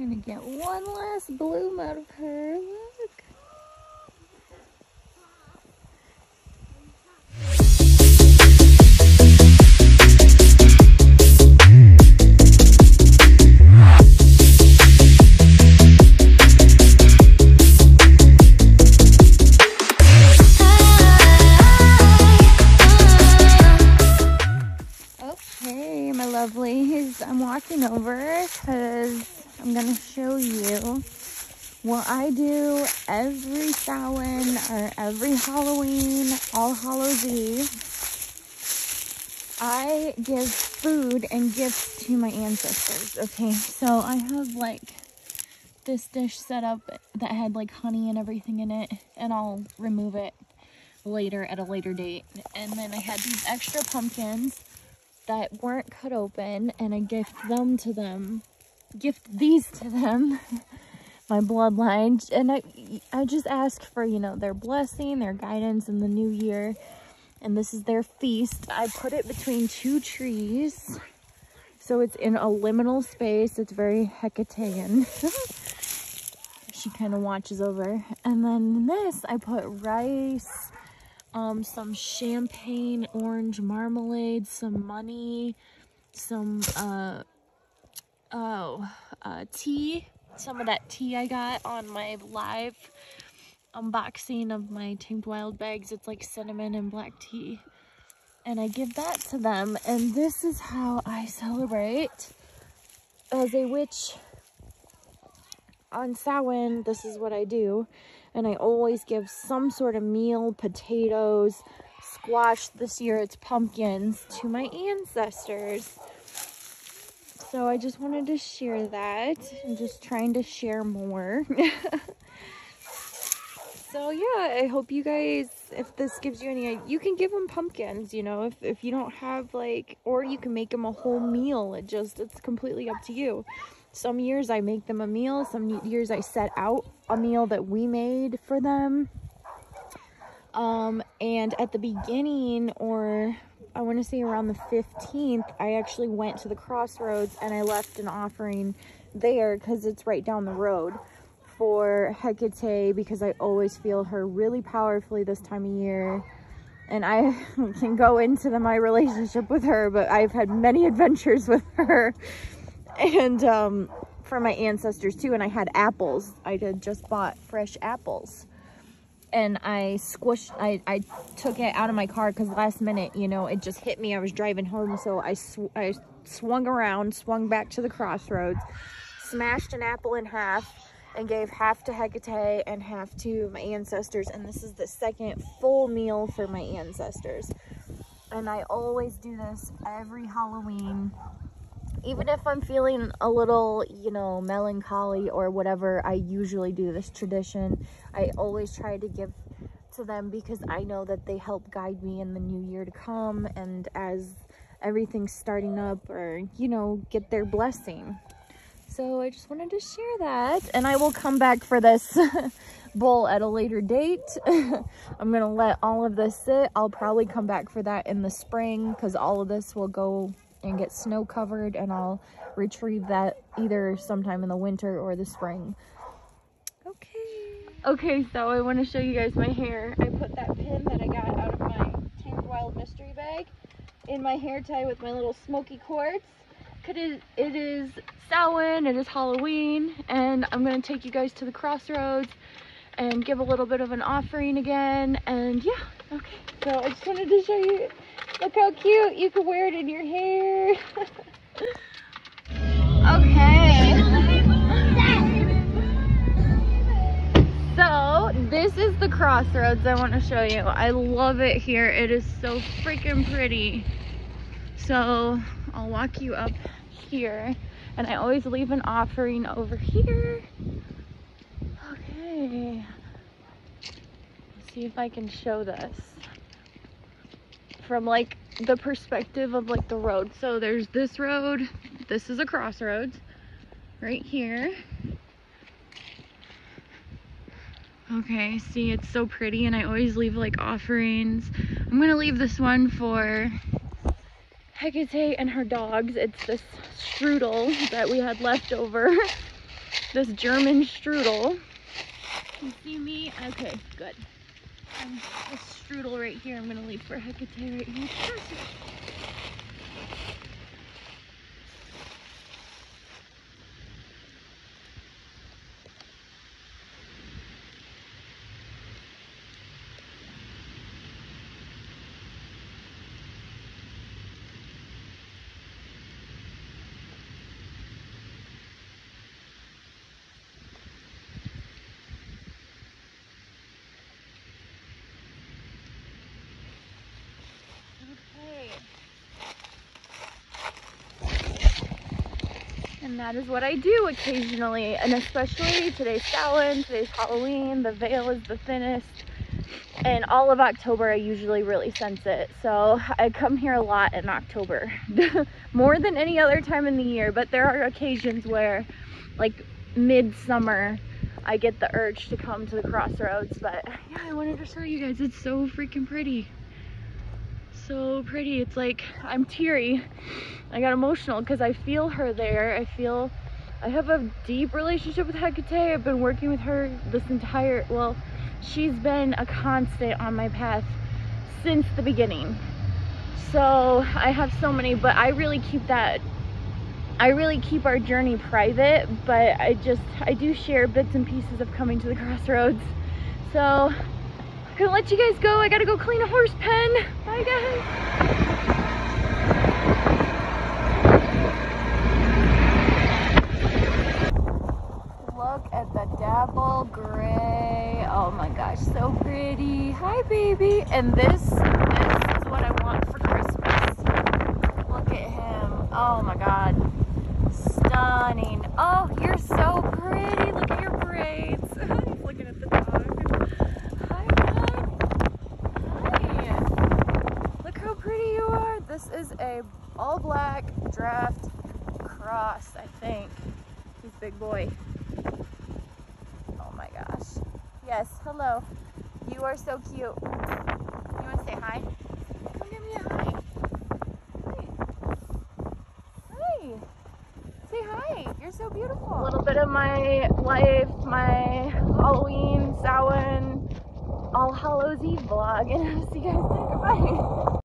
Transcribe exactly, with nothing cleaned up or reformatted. I'm gonna get one last bloom out of her. Look. Okay, my lovelies, I'm walking over because I'm going to show you what I do every Samhain or every Halloween, All Hallows Eve. I give food and gifts to my ancestors. Okay, so I have like this dish set up that had like honey and everything in it, and I'll remove it later at a later date. And then I had these extra pumpkins that weren't cut open, and I gift them to them. gift these to them, my bloodline, and I I just asked for, you know, their blessing, their guidance in the new year, and this is their feast. I put it between two trees, so it's in a liminal space. It's very Hecatean. She kind of watches over. And then in this, I put rice, um, some champagne, orange marmalade, some money, some, uh, Oh, uh, tea. Some of that tea I got on my live unboxing of my Tinked Wild bags. It's like cinnamon and black tea. And I give that to them. And this is how I celebrate as a witch on Samhain. This is what I do. And I always give some sort of meal, potatoes, squash. This year it's pumpkins to my ancestors. So I just wanted to share that. I'm just trying to share more. So yeah, I hope you guys, if this gives you any, you can give them pumpkins, you know, if, if you don't have like, or you can make them a whole meal. It just, it's completely up to you. Some years I make them a meal. Some years I set out a meal that we made for them. Um, and at the beginning, or I want to say around the fifteenth, I actually went to the crossroads and I left an offering there because it's right down the road for Hecate, because I always feel her really powerfully this time of year. And I can go into the, my relationship with her, but I've had many adventures with her, and um, for my ancestors too. And I had apples. I had just bought fresh apples. And I squished, I, I took it out of my car because last minute, you know, it just hit me. I was driving home, so I, sw I swung around, swung back to the crossroads, smashed an apple in half, and gave half to Hecate and half to my ancestors. And this is the second full meal for my ancestors. And I always do this every Halloween. Even if I'm feeling a little, you know, melancholy or whatever, I usually do this tradition. I always try to give to them because I know that they help guide me in the new year to come, and as everything's starting up, or, you know, get their blessing. So I just wanted to share that, and I will come back for this bowl at a later date. I'm going to let all of this sit. I'll probably come back for that in the spring because all of this will go and get snow covered, and I'll retrieve that either sometime in the winter or the spring. Okay. Okay, so I want to show you guys my hair. I put that pin that I got out of my Tinked Wild mystery bag in my hair tie with my little smoky quartz. It is Samhain, it is Halloween, and I'm going to take you guys to the crossroads and give a little bit of an offering again, and yeah, okay. So I just wanted to show you. Look how cute, you can wear it in your hair. Okay. So, this is the crossroads I want to show you. I love it here. It is so freaking pretty. So, I'll walk you up here. And I always leave an offering over here. Okay. Let's see if I can show this from like the perspective of like the road. So there's this road, this is a crossroads right here. Okay, see, it's so pretty, and I always leave like offerings. I'm gonna leave this one for Hecate and her dogs. It's this strudel that we had left over this German strudel. You see me? Okay, good. Um, this strudel right here, I'm gonna leave for Hecate right here. And that is what I do occasionally, and especially today's Samhain, today's Halloween, the veil is the thinnest, and all of October I usually really sense it, so I come here a lot in October, more than any other time in the year, but there are occasions where, like mid-summer, I get the urge to come to the crossroads, but yeah, I wanted to show you guys, it's so freaking pretty. So pretty. It's like I'm teary. I got emotional because I feel her there. I feel I have a deep relationship with Hecate. I've been working with her this entire, well, she's been a constant on my path since the beginning. So I have so many, but I really keep that, I really keep our journey private, but I just, I do share bits and pieces of coming to the crossroads. So I'm gonna let you guys go. I gotta go clean a horse pen. Bye guys. Look at the dapple gray. Oh my gosh, so pretty. Hi baby. And this, this is what I want for Christmas. Look at him. Oh my God. Stunning. Oh, you're so pretty. Look at your braids. He's looking at the dog. Pretty you are. This is a all black draft cross, I think. He's a big boy. Oh my gosh. Yes, hello. You are so cute. You want to say hi? Come give me a hi. Hi. Hi. Say hi. You're so beautiful. A little bit of my life, my Halloween, Samhain, All Hallows Eve vlog, and I'll see you guys later. Bye.